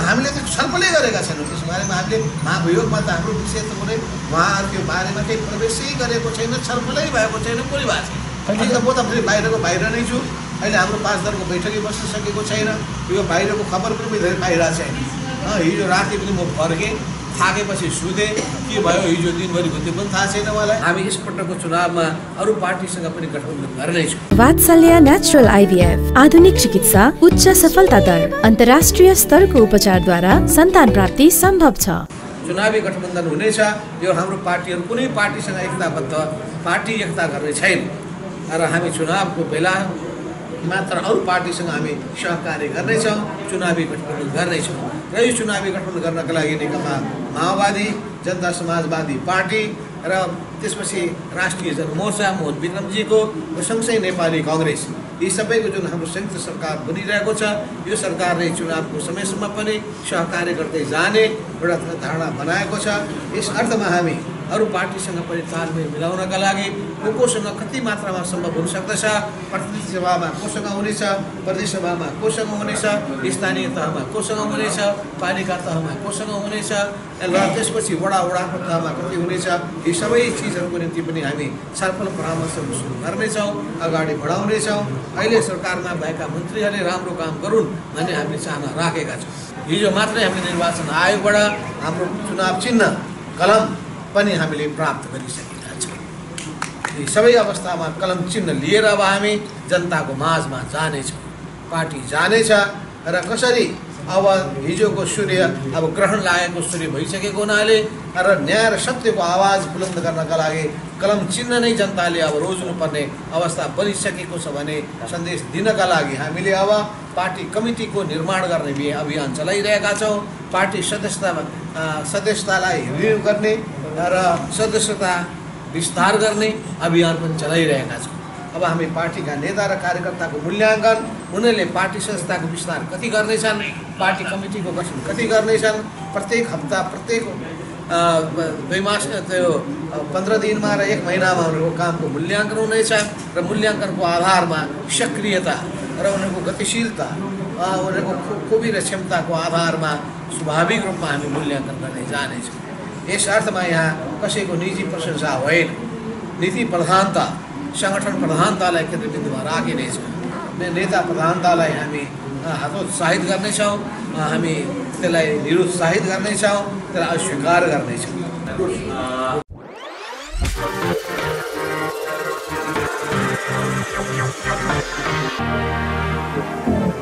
हमें तो छलफल हमें महाभियोग में तो हम विषय तो कुछ वहाँ के बारे में कहीं प्रवेश छलफल कोई बात नहीं। तो म तो बाहर को बाहर नहीं छू। अभी हम पांच दल को बैठक बस सकते छैन। ये बाहर को खबर भी मैं पाइरा छैन। हिजो रात म फर्कें थाकेपछि सुते के भयो हिजो दिनभरि घुतेको थाहा छैन मलाई। हामी यस पटकको चुनावमा अरु पार्टीसँग पनि गठबन्धन गर्दै छौं। वात्सल्य नेचुरल आईवीएफ आधुनिक चिकित्सा उच्च सफलता दर अन्तर्राष्ट्रिय स्तरको उपचारद्वारा सन्तान प्राप्ति सम्भव छ। चुनावी गठबन्धन हुनेछ। यो हाम्रो पार्टीहरु कुनै पार्टीसँग एकताबद्ध पार्टी एकता गर्ने छैन र हामी चुनावको बेला मात्र अरू पार्टीसँग हामी सहकार्य गर्नेछौं। चुनावी गठबन्धन गर्नेछौं र यो चुनावी गठबन्धन गर्नका लागि नेकपा माओवादी, जनता समाजवादी पार्टी र त्यसपछि राष्ट्रिय जनमोर्चा, मोहन विक्रमजी को सँगसँगै नेपाली कांग्रेस, यी सबैको जुन हाम्रो संयुक्त सरकार बनिरहेको छ, यो सरकारले चुनावको समयसम्म पनि सहकार्य गर्दै जाने एउटा धारणा बनाएको छ। यस अर्थमा हामी अरू पार्टीसँग पनि तालमेल मिलाउनका लागि कोसँग कति मात्रामा सम्भव हुन सक्दछ, प्रतिनिधि सभामा कोसँग हुनेछ, प्रदेश सभामा कोसँग हुनेछ, स्थानीय तहमा कोसँग हुनेछ, पालिका तहमा कोसँग हुनेछ, र त्यसपछि वडा तहमा कति हुनेछ, यी सबै चीजहरुको निम्ति पनि हामी छलफल परामर्श सुरु गर्नेछौँ, अगाडि बढाउनेछौँ। अहिले सरकारमा भएका मन्त्रीहरूले राम्रो काम गरून् भन्ने हामीले चाहना राखेका छौँ। हिजो मात्रै हामीले निर्वाचन आयोगबाट हाम्रो चुनाव चिन्ह कलम पनि हामीले प्राप्त गरिसकेका छौँ। यी सबै अवस्थामा कलम चिन्ह लिएर अब हामी जनताको माझमा जानेछौँ, पार्टी जानेछ र कसरी अब हिजोको सूर्य अब ग्रहण लागेको सूर्य भइसकेको हुनाले र न्याय र सत्यको आवाज बुलन्द गर्नका लागि कलम चिन्ह नै जनताले अब रोज्नुपर्ने अवस्था बनिसकेको छ भने सन्देश दिनका लागि हामीले अब पार्टी कमिटीको निर्माण गर्ने अभियान चलाइरहेका छौँ। पार्टी सदस्यतालाई रिन्यू गर्ने र सदस्यता विस्तार गर्ने अभियान पनि चलाइरहेका छौँ। अब हामी पार्टीका नेता र कार्यकर्ताको मूल्याङ्कन, उनीहरूले पार्टी संस्थाको विस्तार कति गर्नेछन्, पार्टी कमिटीको गठन कति गर्नेछन्, प्रत्येक हप्ता प्रत्येक 2 मास त्यो 15 दिनमा र 1 महिनामा उनीहरूको कामको मूल्याङ्कन हुनेछ र मूल्याङ्कनको आधारमा सक्रियता र उनीहरूको गतिशीलता उनीहरूको खुबी र क्षमताको आधारमा स्वाभाविक रूपमा हामी मूल्याङ्कन गर्दै जानेछौँ। यस अर्थमा यहाँ कसैको निजी प्रशंसा होइन। नीति प्रधानता, संगठन प्रधानतालाई केन्द्रबिन्दुमा राखिनेछ। नेता प्रधानतालाई हामी हतोत्साहित गर्नेछौँ, हामी त्यसलाई निरुत्साहित गर्नेछौँ, त्यसलाई अस्वीकार गर्नेछौँ।